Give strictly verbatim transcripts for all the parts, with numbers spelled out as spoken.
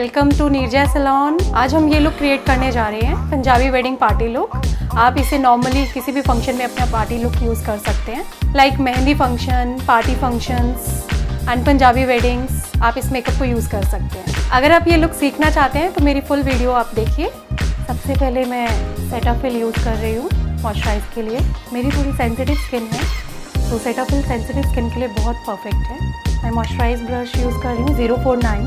Welcome to नीर-जैज़ salon. आज हम ये लुक क्रिएट करने जा रहे हैं, पंजाबी वेडिंग पार्टी लुक। आप इसे नॉर्मली किसी भी फंक्शन में अपना पार्टी लुक यूज़ कर सकते हैं, like mehndi function, party functions and Punjabi weddings. आप इस मेकअप को यूज़ कर सकते हैं। अगर आप ये लुक सीखना चाहते हैं तो मेरी फुल वीडियो आप देखिए। सबसे पहले मैं सेटाफिल यूज़ कर रही हूँ मॉइस्चराइज़ के लिए। मेरी थोड़ी सेंसिटिव स्किन है तो सेटाफिल सेंसिटिव स्किन के लिए बहुत परफेक्ट है। मैं मॉइस्चराइज़ ब्रश यूज़ कर रही हूँ ज़ीरो फोर नाइन।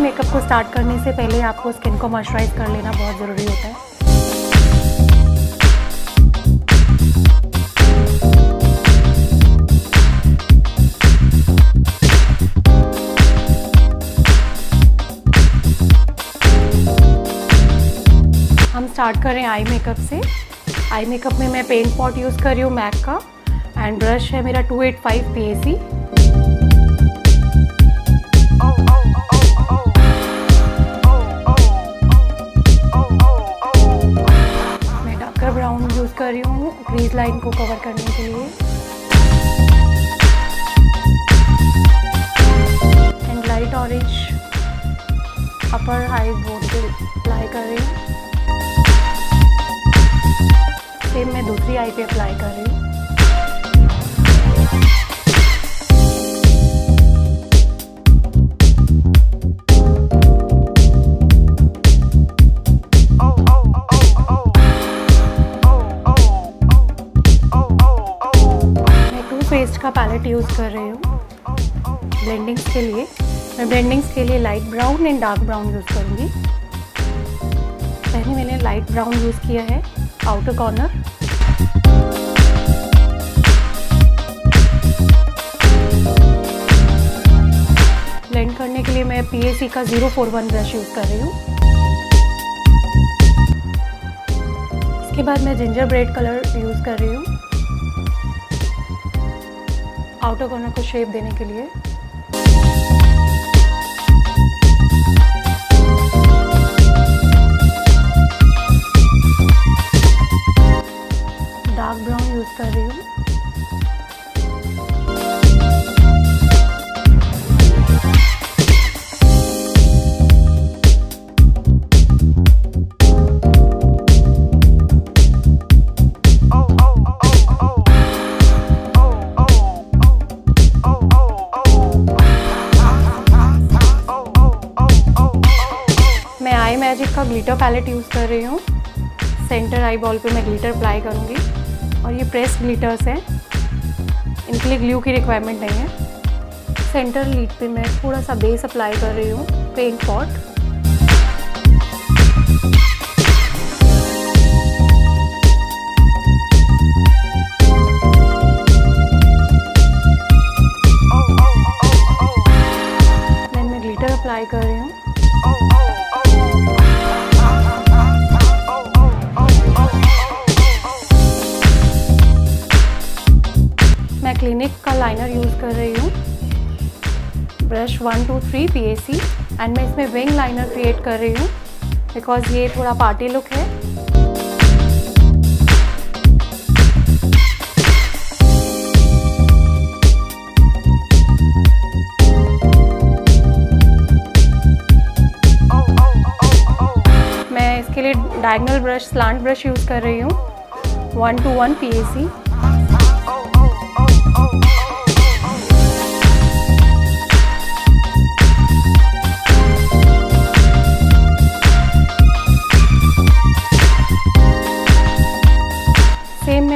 मेकअप को स्टार्ट करने से पहले आपको स्किन को मॉइस्चराइज कर लेना बहुत ज़रूरी होता है। हम स्टार्ट कर रहे हैं आई मेकअप से। आई मेकअप में मैं पेंट पॉट यूज़ कर रही हूँ मैक का, एंड ब्रश है मेरा two eight five P A C. कर रही हूँ क्रीज लाइन को कवर करने के लिए, and light orange upper high board पे अप्लाई कर रही हूँ। सेम मैं दूसरी आई पे अप्लाई कर रही हूँ। का पैलेट यूज़ कर रही हूँ ब्लेंडिंग्स के लिए। मैं ब्लेंडिंग्स के लिए light brown and dark brown use करूँगी। पहले मैंने लाइट ब्राउन यूज़ किया है आउटर कॉर्नर। ब्लेंड करने के लिए मैं पी ए सी का zero four one brush use कर रही हूँ। इसके बाद मैं जिंजर ब्रेड कलर यूज़ कर रही हूँ आउटर कॉर्नर को शेप देने के लिए। डार्क ब्राउन यूज कर रही हूँ। मैजिक का ग्लिटर पैलेट यूज़ कर रही हूँ। सेंटर आई बॉल पर मैं ग्लिटर अप्लाई करूँगी, और ये प्रेस ग्लिटर्स हैं, इनके लिए ग्लू की रिक्वायरमेंट नहीं है। सेंटर लीड पे मैं थोड़ा सा बेस अप्लाई कर रही हूँ पेंट पॉट। देन मैं ग्लिटर अप्लाई कर रही हूँ। क्लिनिक का लाइनर यूज़ कर रही हूँ, brush one two three P A C, and मैं इसमें विंग लाइनर क्रिएट कर रही हूँ बिकॉज ये थोड़ा पार्टी लुक है। मैं इसके लिए diagonal brush slant brush use कर रही हूँ one two one P A C.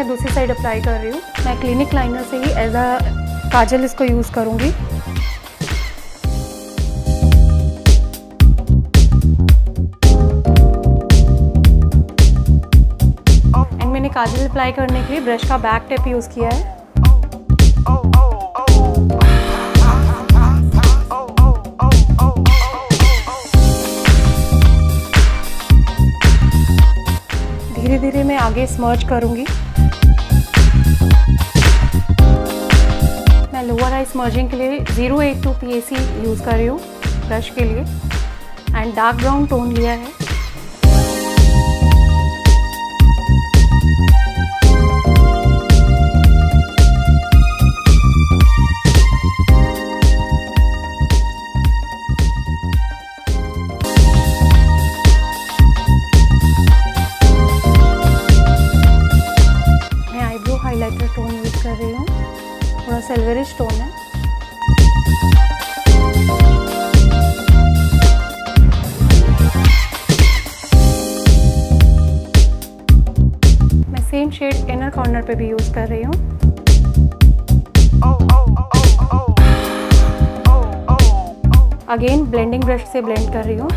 दूसरी साइड अप्लाई कर रही हूँ। मैं क्लिनिक लाइनर से ही एज अ काजल इसको यूज़ करूँगी। एंड मैंने काजल अप्लाई करने के लिए ब्रश का बैक टिप यूज़ किया है। धीरे धीरे मैं आगे स्मर्ज करूँगी। लोअर आई स्मर्जिंग के लिए zero eight two P A C use कर रही हूँ ब्रश के लिए, एंड डार्क ब्राउन टोन लिया है। सिल्वरिश टोन है। मैं सेम शेड इनर कॉर्नर पे भी यूज कर रही हूँ। अगेन ब्लेंडिंग ब्रश से ब्लेंड कर रही हूँ।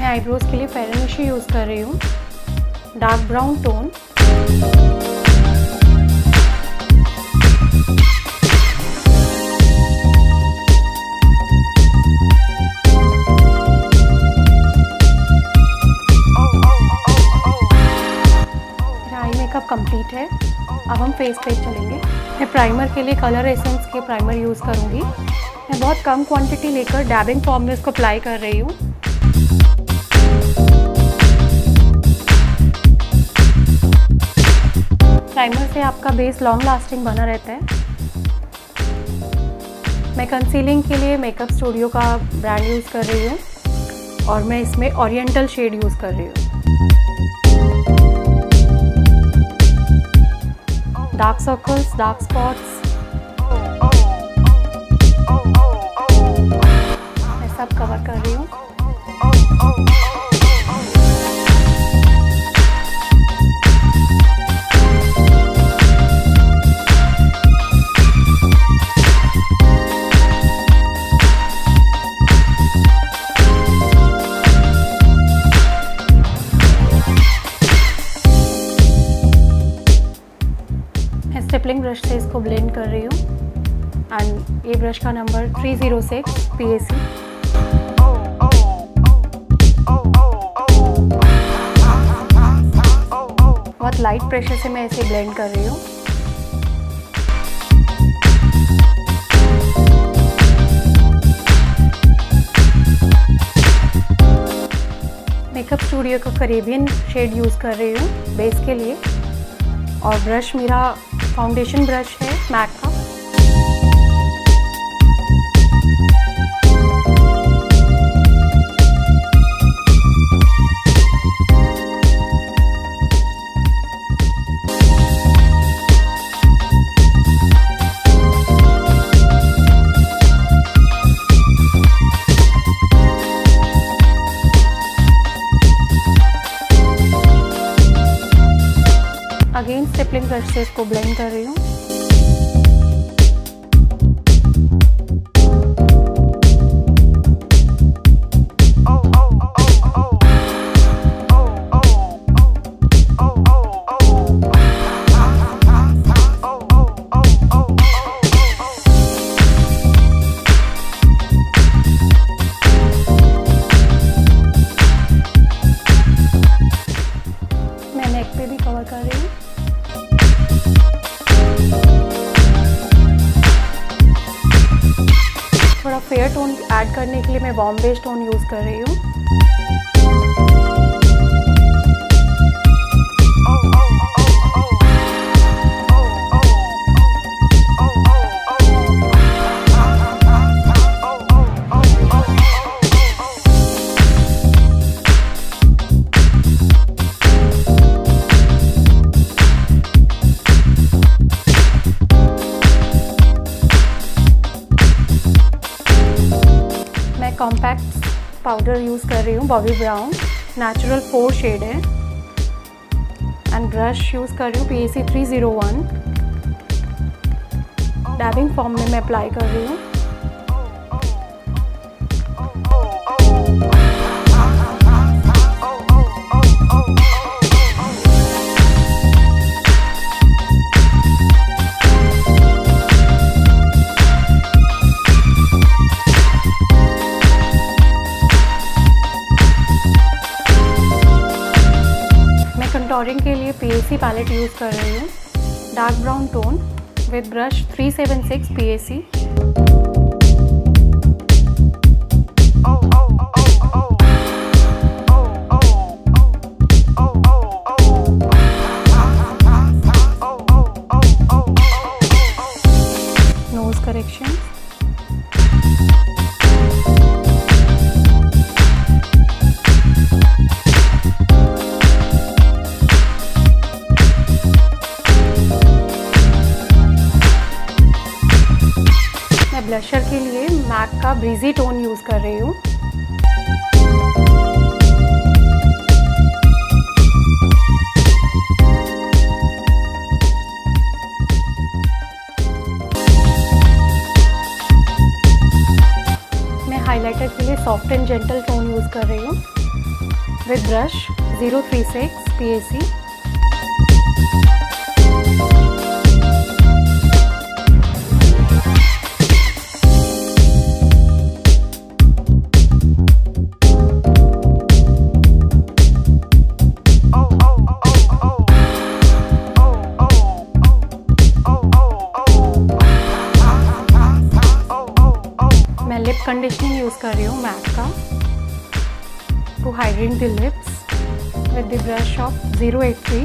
मैं आईब्रोज के लिए फेरनिश यूज कर रही हूँ, डार्क ब्राउन टोन। कंप्लीट है, अब हम फेस पे चलेंगे। मैं प्राइमर के लिए कलर एसेंस के प्राइमर यूज़ करूँगी। मैं बहुत कम क्वांटिटी लेकर डैबिंग फॉर्म में इसको अप्लाई कर रही हूँ। प्राइमर से आपका बेस लॉन्ग लास्टिंग बना रहता है। मैं कंसीलिंग के लिए मेकअप स्टूडियो का ब्रांड यूज़ कर रही हूँ और मैं इसमें ओरिएंटल शेड यूज़ कर रही हूँ। डार्क सर्कल्स, डार्क स्पॉट्स, मैं सब कवर कर रही हूँ। स्टेपलिंग ब्रश से इसको ब्लेंड कर रही हूँ एंड ये ब्रश का number three zero six P A C। बहुत लाइट प्रेशर से मैं इसे ब्लेंड कर रही हूँ। मेकअप स्टूडियो का कैरेबियन शेड यूज़ कर रही हूँ बेस के लिए और ब्रश मेरा फाउंडेशन ब्रश है मैक का। अगेन स्टेपलिंग ब्रश से इसको ब्लेंड कर रही हूँ। मैं नेक पे भी कवर कर रही हूँ। थोड़ा फेयर टोन ऐड करने के लिए मैं बॉम बेस टोन यूज़ कर रही हूँ। कॉम्पैक्ट पाउडर यूज़ कर रही हूँ, Bobbi Brown natural four shade है एंड ब्रश यूज़ कर रही हूँ P A C three zero one. Dabbing form में मैं अप्लाई कर रही हूँ। कंटूरिंग के लिए P A C palette use कर रही हूँ, dark brown tone with brush three seven six P A C। Nose correction. Texture के लिए मैक का ब्रीजी टोन यूज़ कर रही हूँ। मैं हाइलाइटर के लिए soft and gentle tone use कर रही हूँ with brush zero three six P A C. Lip conditioning use कर रही हूँ मैक का to hydrate the lips with the brush of zero eight three.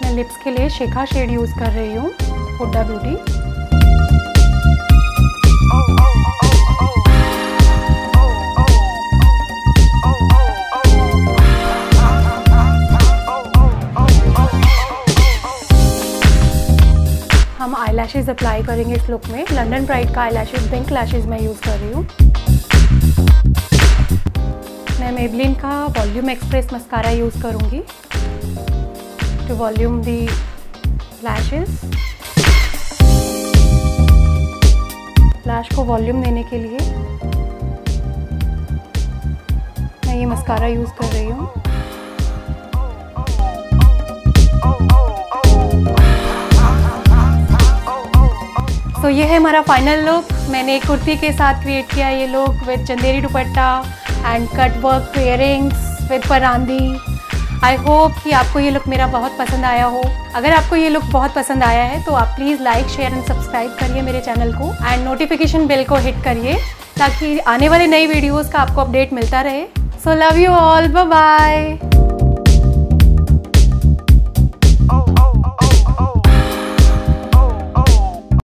मैं लिप्स के लिए शिखा शेड यूज़ कर रही हूँ हुडा ब्यूटी। हम आई लैशेज अप्लाई करेंगे इस लुक में। लंडन प्राइड का आई लैशेज पिंक लैशेज मैं यूज़ कर रही हूँ। मैं मेबलिन का वॉल्यूम एक्सप्रेस मस्कारा यूज़ करूँगी to volume the lashes. Lash को वॉल्यूम देने के लिए मैं ये मस्कारा यूज़ कर रही हूँ। तो ये है हमारा फाइनल लुक। मैंने एक कुर्ती के साथ क्रिएट किया ये look with Chanderi dupatta and cut work earrings with parandi. I hope कि आपको ये लुक मेरा बहुत पसंद आया हो। अगर आपको ये लुक बहुत पसंद आया है तो आप please like share and subscribe करिए मेरे चैनल को एंड नोटिफिकेशन बेल को हिट करिए ताकि आने वाले नई वीडियोज़ का आपको अपडेट मिलता रहे। So love you all, bye bye.